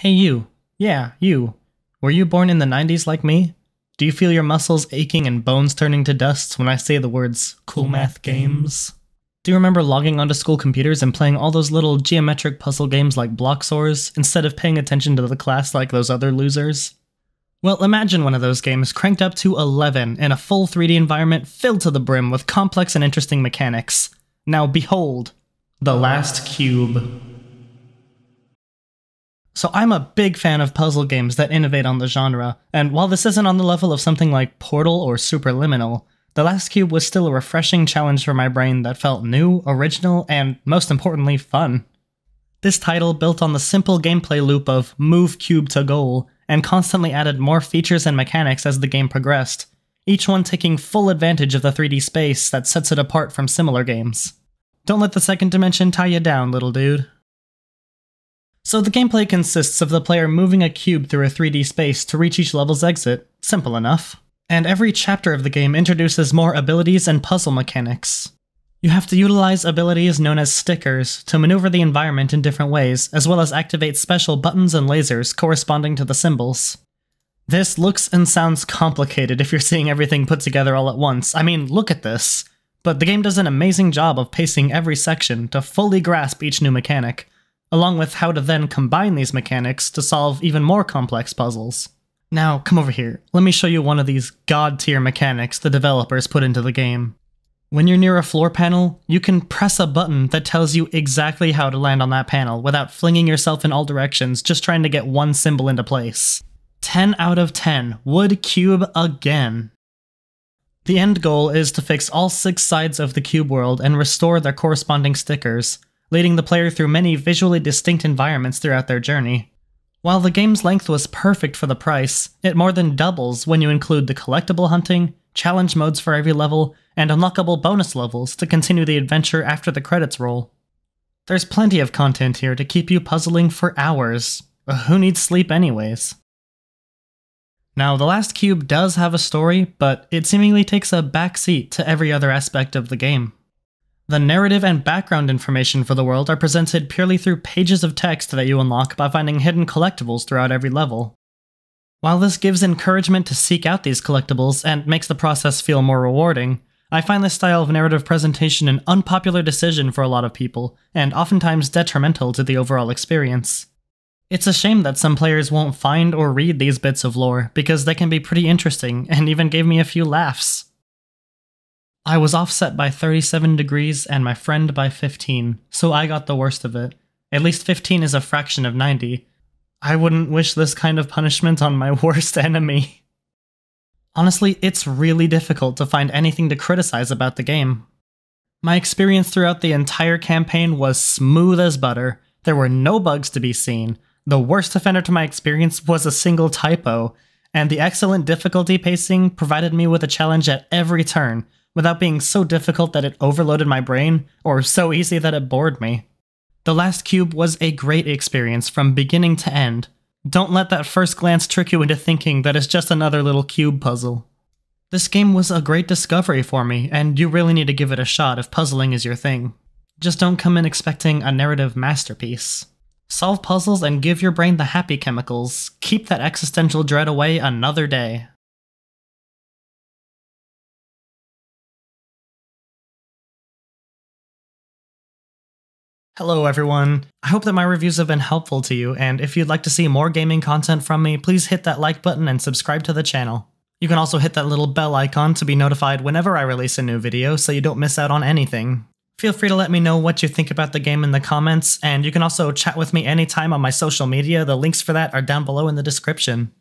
Hey you. Yeah, you. Were you born in the 90s like me? Do you feel your muscles aching and bones turning to dust when I say the words Cool Math Games? Do you remember logging onto school computers and playing all those little geometric puzzle games like Bloxors instead of paying attention to the class like those other losers? Well, imagine one of those games cranked up to 11 in a full 3D environment filled to the brim with complex and interesting mechanics. Now behold, The Last Cube. So I'm a big fan of puzzle games that innovate on the genre, and while this isn't on the level of something like Portal or Superliminal, The Last Cube was still a refreshing challenge for my brain that felt new, original, and most importantly, fun. This title built on the simple gameplay loop of move cube to goal, and constantly added more features and mechanics as the game progressed, each one taking full advantage of the 3D space that sets it apart from similar games. Don't let the second dimension tie you down, little dude. So the gameplay consists of the player moving a cube through a 3D space to reach each level's exit, simple enough. And every chapter of the game introduces more abilities and puzzle mechanics. You have to utilize abilities known as stickers to maneuver the environment in different ways, as well as activate special buttons and lasers corresponding to the symbols. This looks and sounds complicated if you're seeing everything put together all at once. I mean, look at this. But the game does an amazing job of pacing every section to fully grasp each new mechanic, along with how to then combine these mechanics to solve even more complex puzzles. Now, come over here, let me show you one of these god-tier mechanics the developers put into the game. When you're near a floor panel, you can press a button that tells you exactly how to land on that panel without flinging yourself in all directions just trying to get one symbol into place. 10 out of 10, wood cube again! The end goal is to fix all 6 sides of the cube world and restore their corresponding stickers, leading the player through many visually distinct environments throughout their journey. While the game's length was perfect for the price, it more than doubles when you include the collectible hunting, challenge modes for every level, and unlockable bonus levels to continue the adventure after the credits roll. There's plenty of content here to keep you puzzling for hours. Who needs sleep anyways? Now, The Last Cube does have a story, but it seemingly takes a backseat to every other aspect of the game. The narrative and background information for the world are presented purely through pages of text that you unlock by finding hidden collectibles throughout every level. While this gives encouragement to seek out these collectibles and makes the process feel more rewarding, I find this style of narrative presentation an unpopular decision for a lot of people, and oftentimes detrimental to the overall experience. It's a shame that some players won't find or read these bits of lore, because they can be pretty interesting and even gave me a few laughs. I was offset by 37 degrees and my friend by 15, so I got the worst of it. At least 15 is a fraction of 90. I wouldn't wish this kind of punishment on my worst enemy. Honestly, it's really difficult to find anything to criticize about the game. My experience throughout the entire campaign was smooth as butter. There were no bugs to be seen. The worst offender to my experience was a single typo, and the excellent difficulty pacing provided me with a challenge at every turn, without being so difficult that it overloaded my brain, or so easy that it bored me. The Last Cube was a great experience from beginning to end. Don't let that first glance trick you into thinking that it's just another little cube puzzle. This game was a great discovery for me, and you really need to give it a shot if puzzling is your thing. Just don't come in expecting a narrative masterpiece. Solve puzzles and give your brain the happy chemicals. Keep that existential dread away another day. Hello everyone, I hope that my reviews have been helpful to you, and if you'd like to see more gaming content from me, please hit that like button and subscribe to the channel. You can also hit that little bell icon to be notified whenever I release a new video so you don't miss out on anything. Feel free to let me know what you think about the game in the comments, and you can also chat with me anytime on my social media, the links for that are down below in the description.